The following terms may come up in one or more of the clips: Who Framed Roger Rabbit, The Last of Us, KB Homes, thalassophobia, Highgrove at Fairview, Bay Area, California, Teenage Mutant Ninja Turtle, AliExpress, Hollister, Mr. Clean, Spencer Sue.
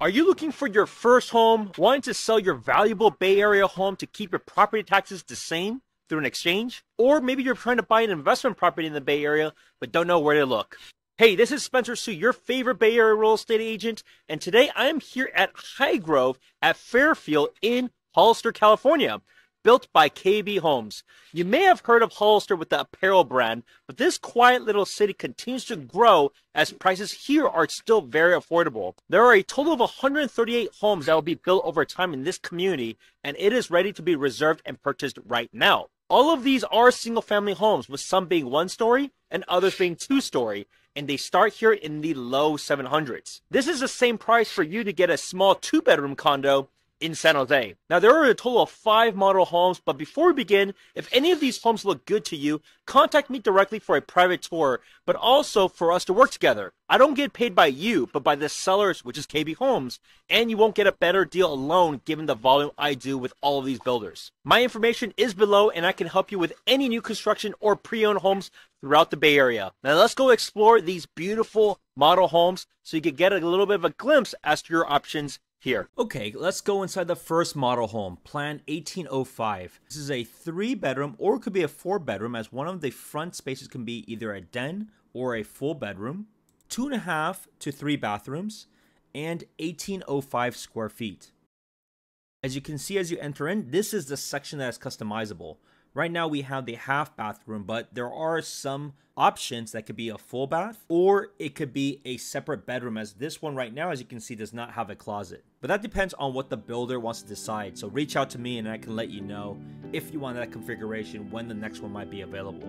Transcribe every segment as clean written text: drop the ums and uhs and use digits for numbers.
Are you looking for your first home, wanting to sell your valuable Bay Area home to keep your property taxes the same through an exchange? Or maybe you're trying to buy an investment property in the Bay Area but don't know where to look. Hey, this is Spencer Sue, your favorite Bay Area real estate agent, and today I'm here at Highgrove at Fairview in Hollister, California, built by KB Homes. You may have heard of Hollister with the apparel brand, but this quiet little city continues to grow as prices here are still very affordable. There are a total of 138 homes that will be built over time in this community, and it is ready to be reserved and purchased right now. All of these are single-family homes, with some being one-story and others being two-story, and they start here in the low 700s. This is the same price for you to get a small two-bedroom condo in San Jose. Now, there are a total of 5 model homes, but before we begin, if any of these homes look good to you, contact me directly for a private tour, but also for us to work together. I don't get paid by you, but by the sellers, which is KB Homes, and you won't get a better deal alone given the volume I do with all of these builders. My information is below, and I can help you with any new construction or pre-owned homes throughout the Bay Area. Now, let's go explore these beautiful model homes so you can get a little bit of a glimpse as to your options here. Okay, let's go inside the first model home, Plan 1805. This is a 3-bedroom, or it could be a 4-bedroom, as one of the front spaces can be either a den or a full bedroom. 2.5 to 3 bathrooms, and 1805 square feet. As you can see as you enter in, this is the section that is customizable. Right now we have the half bathroom, but there are some options that could be a full bath, or it could be a separate bedroom, as this one right now, as you can see, does not have a closet. But that depends on what the builder wants to decide. So reach out to me and I can let you know if you want that configuration, when the next one might be available.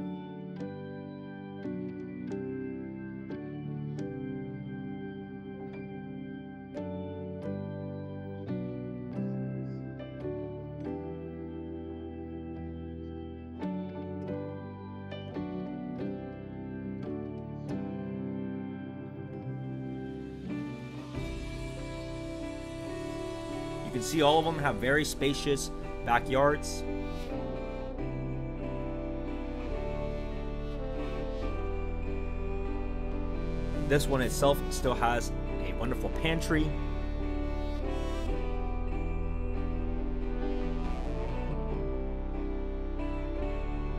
You can see all of them have very spacious backyards. This one itself still has a wonderful pantry.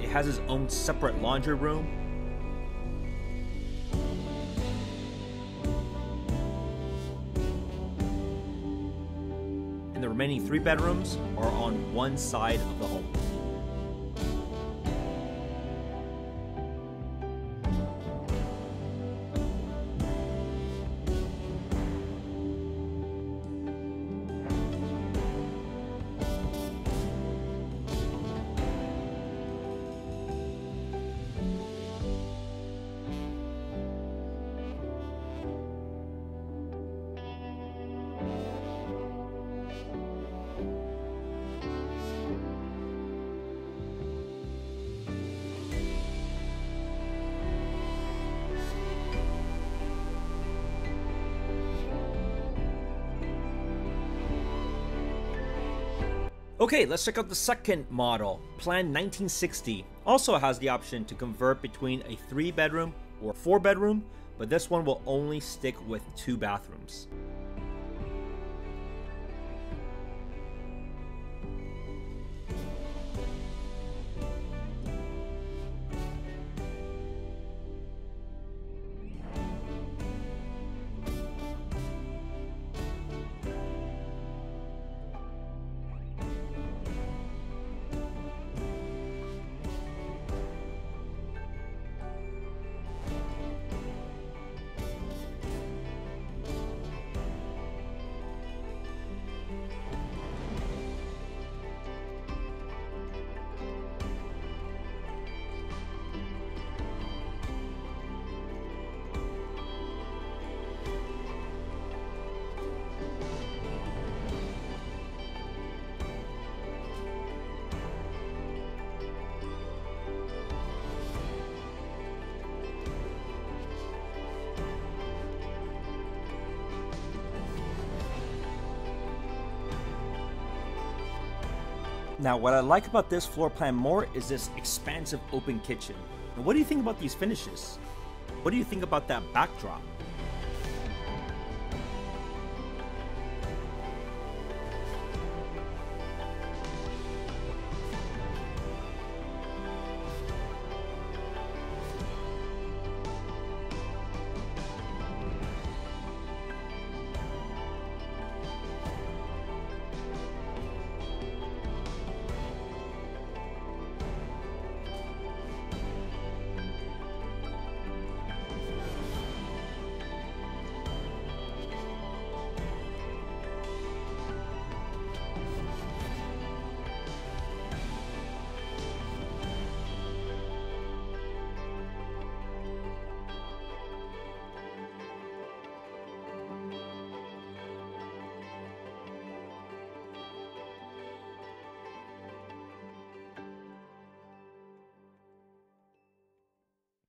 It has its own separate laundry room. The remaining 3 bedrooms are on one side of the home. Okay, let's check out the second model, Plan 1960. Also has the option to convert between a 3-bedroom or 4-bedroom, but this one will only stick with 2 bathrooms. Now, what I like about this floor plan more is this expansive open kitchen. And what do you think about these finishes? What do you think about that backdrop?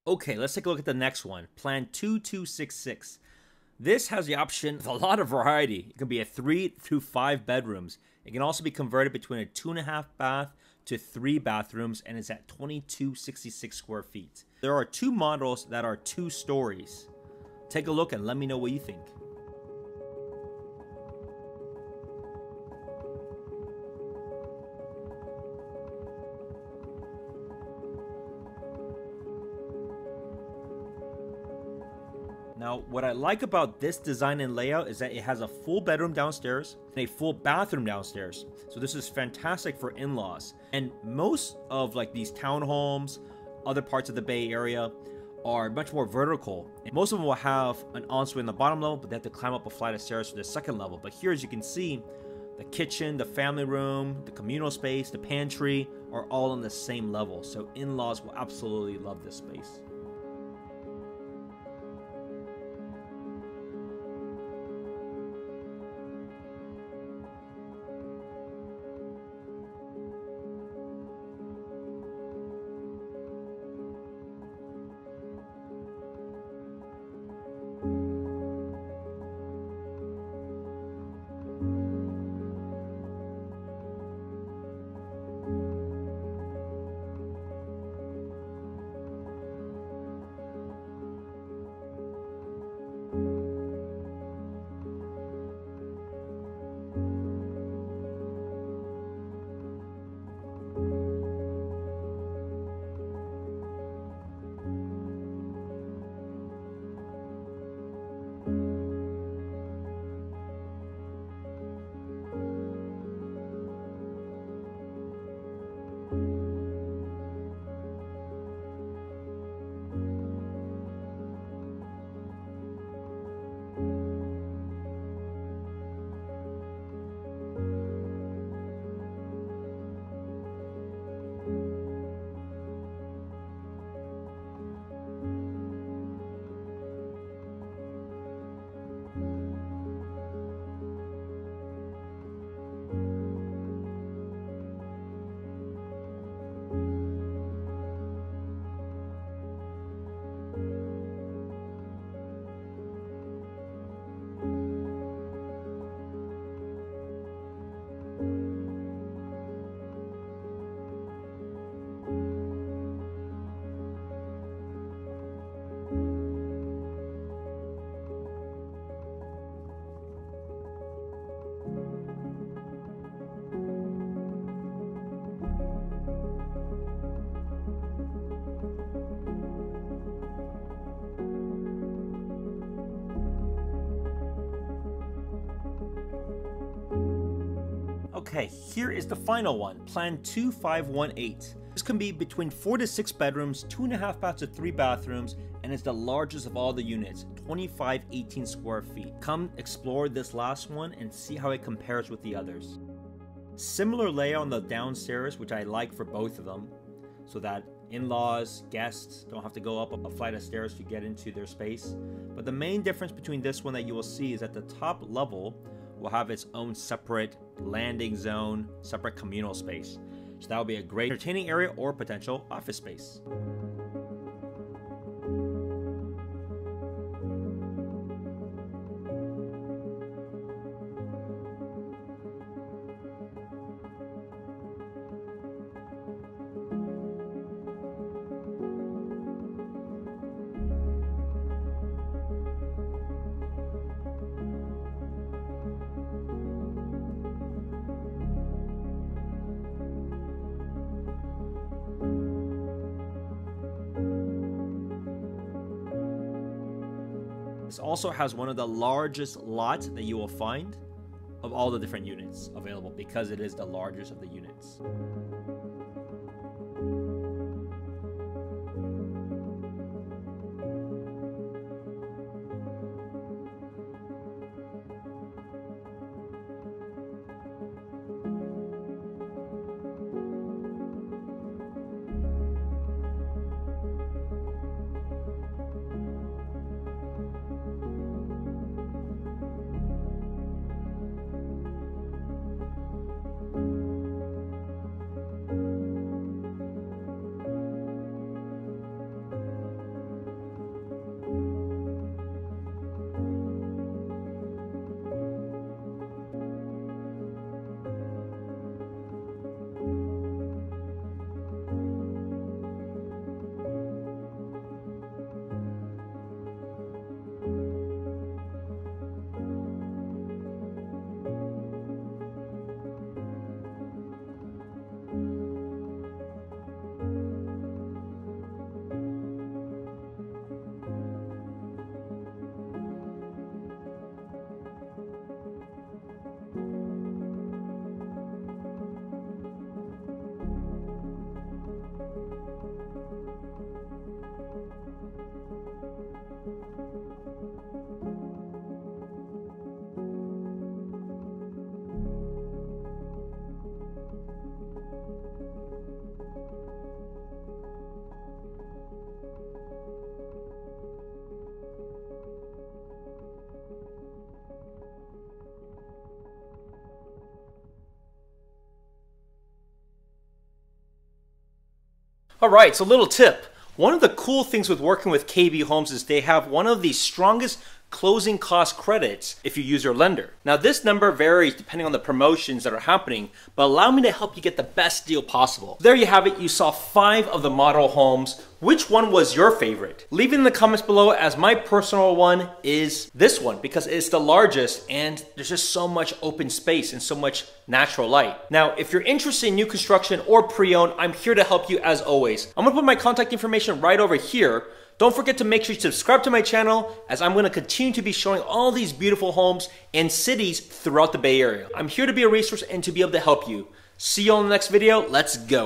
Okay, let's take a look at the next one, Plan 2266. This has the option of a lot of variety. It can be a 3 through 5 bedrooms. It can also be converted between a 2.5 bath to 3 bathrooms, and it's at 2266 square feet. There are 2 models that are 2 stories. Take a look and let me know what you think. Now, what I like about this design and layout is that it has a full bedroom downstairs and a full bathroom downstairs. So this is fantastic for in-laws. And most of like these townhomes, other parts of the Bay Area are much more vertical. And most of them will have an ensuite in the bottom level, but they have to climb up a flight of stairs to the second level. But here, as you can see, the kitchen, the family room, the communal space, the pantry are all on the same level. So in-laws will absolutely love this space. Okay, here is the final one, Plan 2518. This can be between 4 to 6 bedrooms, 2.5 baths to 3 bathrooms, and it's the largest of all the units, 2518 square feet. Come explore this last one and see how it compares with the others. Similar layout on the downstairs, which I like for both of them, so that in-laws, guests don't have to go up a flight of stairs to get into their space. But the main difference between this one that you will see is at the top level, will have its own separate landing zone, separate communal space. So that would be a great entertaining area or potential office space. This also has one of the largest lots that you will find of all the different units available because it is the largest of the units. All right, so little tip. One of the cool things with working with KB Homes is they have one of the strongest closing cost credits if you use your lender. Now this number varies depending on the promotions that are happening, but allow me to help you get the best deal possible. There you have it, you saw 5 of the model homes. Which one was your favorite? Leave it in the comments below, as my personal one is this one because it's the largest and there's just so much open space and so much natural light. Now, if you're interested in new construction or pre-owned, I'm here to help you as always. I'm gonna put my contact information right over here. Don't forget to make sure you subscribe to my channel, as I'm going to continue to be showing all these beautiful homes and cities throughout the Bay Area. I'm here to be a resource and to be able to help you. See you on the next video. Let's go.